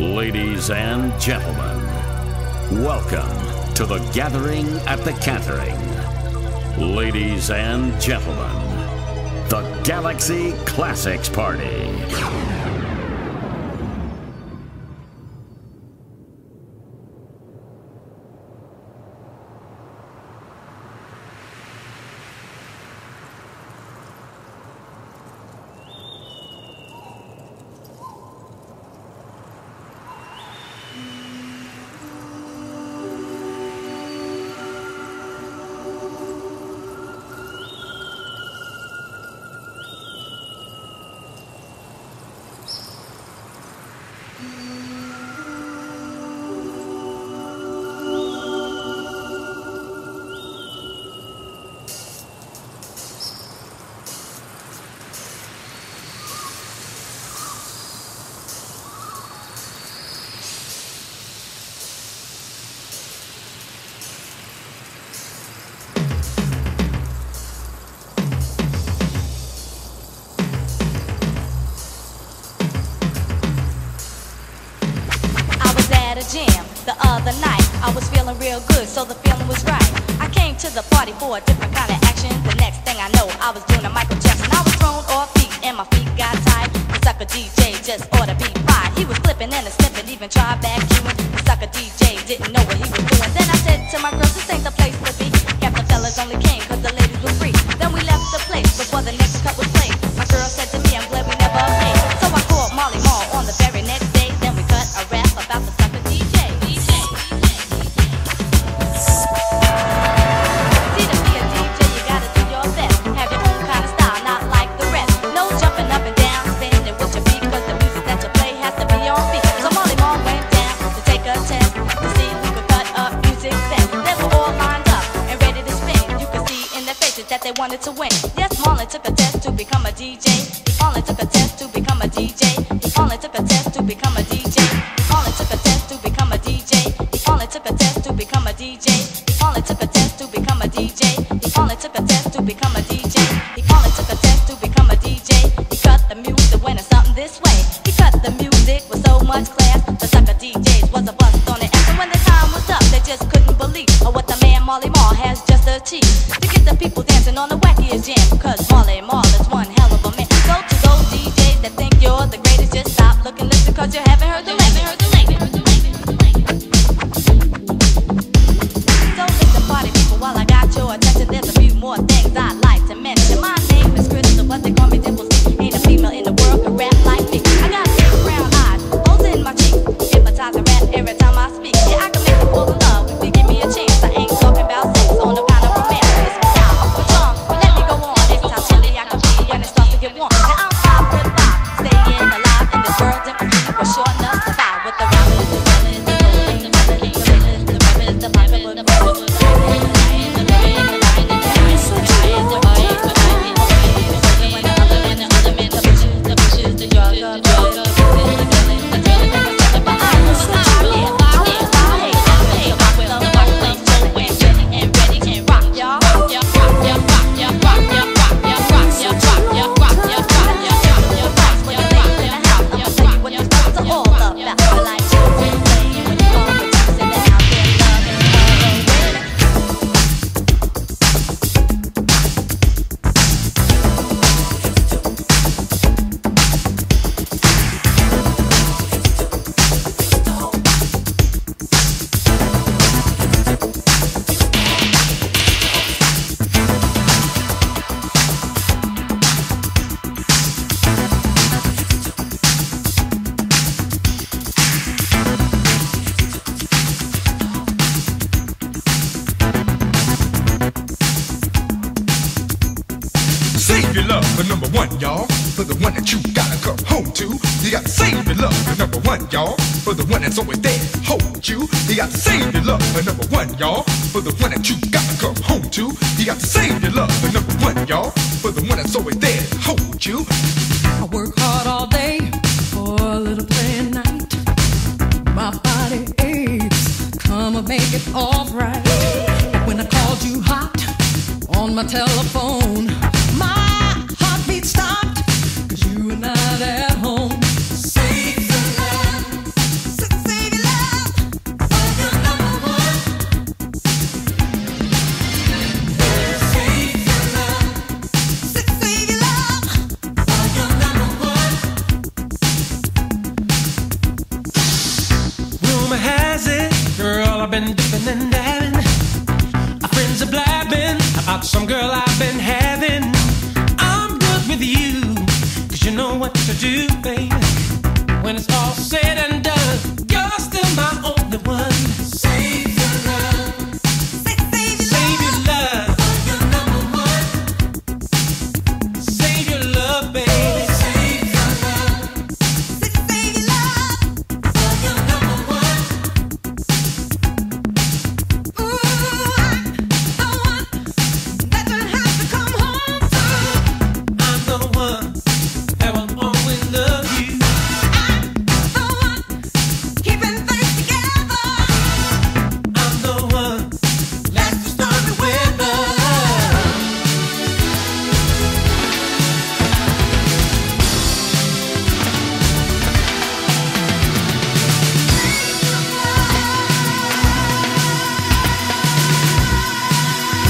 Ladies and gentlemen, welcome to the gathering at the Catering. Ladies and gentlemen, the Galaxy Classics Party. The night I was feeling real good, so the feeling was right. I came to the party for a different kind of action. The next thing I know, I was doing a Michael Jackson. I was thrown off feet and my feet got tied. The sucker DJ just ought to be fired. He was flipping and a snipping, even tried back queuing. The sucker DJ didn't know what he was doing. Then I said to my girls, this ain't the place to be. Half the fellas only came cause the ladies were free. Then we left the place before the next cut was played. My girl said to me, I'm glad we never paid. So I called Molly Mall on the very next day. Then we cut a rap about the sucker DJ. They wanted to win. Yes, Marlon took a test to become a DJ. He only took a test to become a DJ. He only took a test to become a DJ. He only took a test to become a DJ. He only took a test to become a DJ. He only took a test to become a DJ. He only took a test to become a DJ. He only took a test to become a DJ. He cut the music when it's something this way. He cut the music with so much class. The sucker DJs was a bust on it. And when the time was up, they just couldn't believe what the man Marley Marl has just achieved. To get the people on the wackiest jam, cause Marley Marl is one hell of a man. So to those DJs that think you're the greatest, just stop, look and listen, cause you haven't heard the latest. So listen, party people, while I got your attention, there's a few more things I'd like to mention. My name is Crystal, but they call me Dimples. Ain't a female in the world can rap like me. I got big brown eyes, holes in my cheeks, hypnotize and rap every time I speak. Yeah, I can make them fall in love if you give me a chance. I ain't talking about sex on the kind of romance. about some girl I've been having. I'm good with you, cause you know what to do, baby. When it's all said and done, you're still my only one. Save your love, save your love for your number one. Save your love, baby. Save your love, save your love for your number one. Ooh, I'm the one that will have to come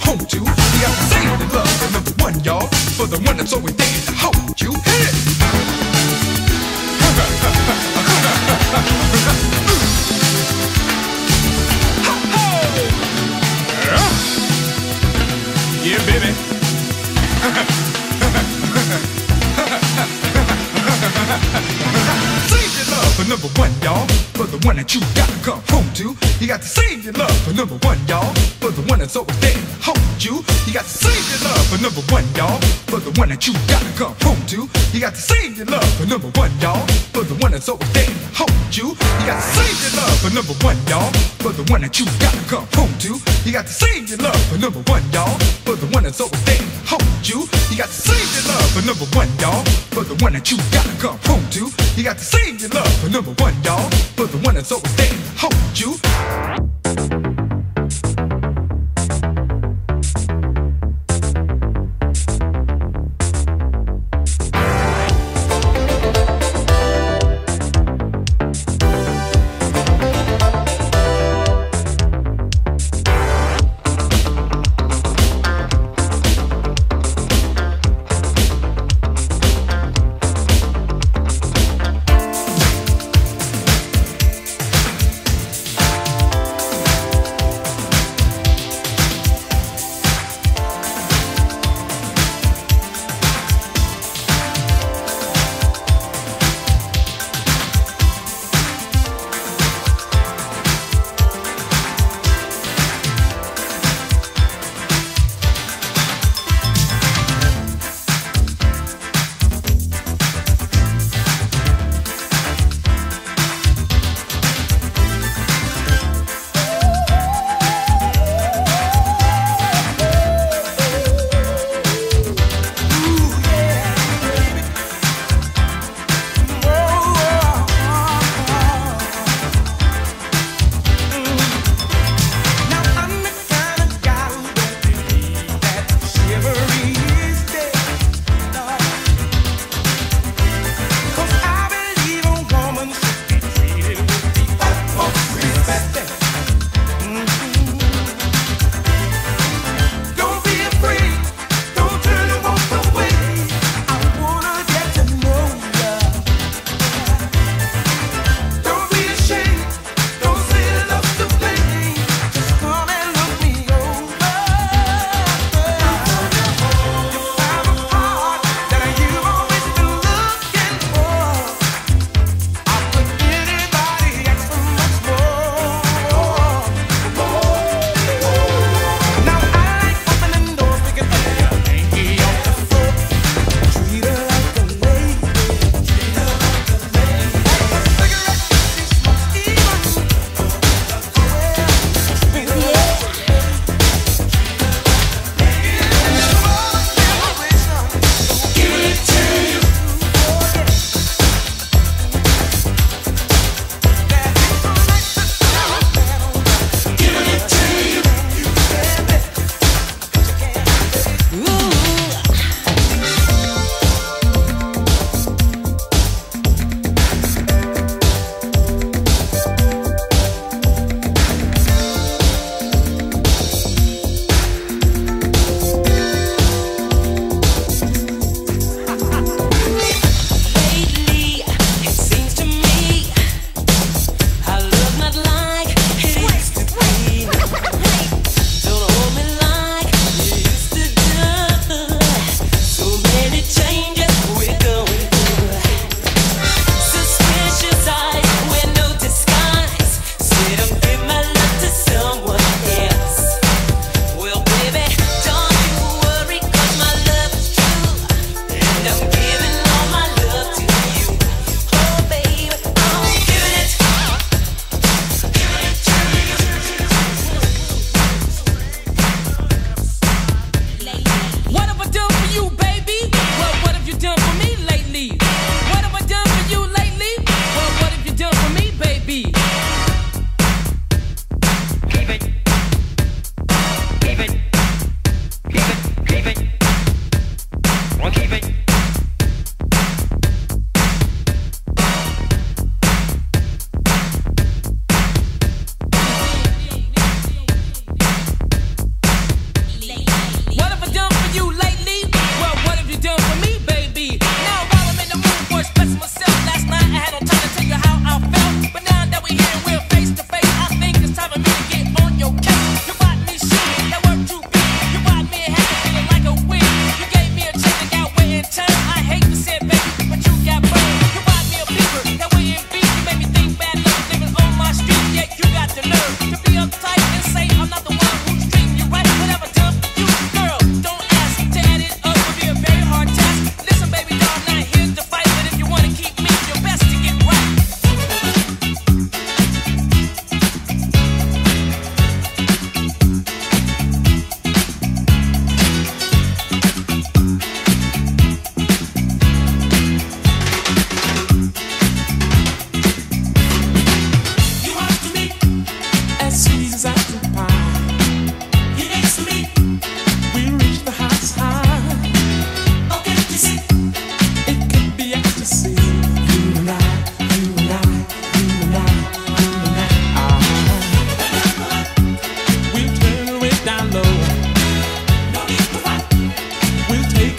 home to. I'm the one that will always love you. For the one that's always there to hold you, hit it. Yeah, baby. Save your love for number one, y'all. For the one that you gotta come home to. You got to save your love for number one, y'all. For the one that's always there to hold you. You got to save your love for number one, y'all. For the one that you gotta come home to. You got to save your love for number one, y'all. For the one that's always there to hold you. You got to save your love for number one, y'all. For the one that you gotta come home to. You got to save your love for number one, y'all. For the one that's always there to hold you. You got to save your love for number one, y'all. For the one that you gotta come home to. You got to save your love for number one, y'all. For the one that's always there to hold you.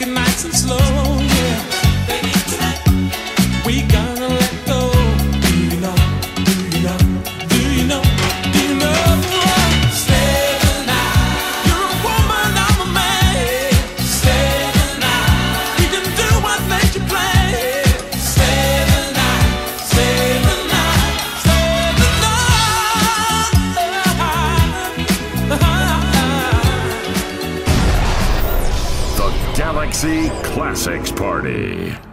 it nice and slow, yeah. Baby, tonight we gonna let go. Do you know? Do you know? Do you know? Do you know? Stay the night. You're a woman, I'm a man. Stay the night. We can do what makes you play. Stay the night. Stay the night. Stay the night. The Galaxy Classics Party.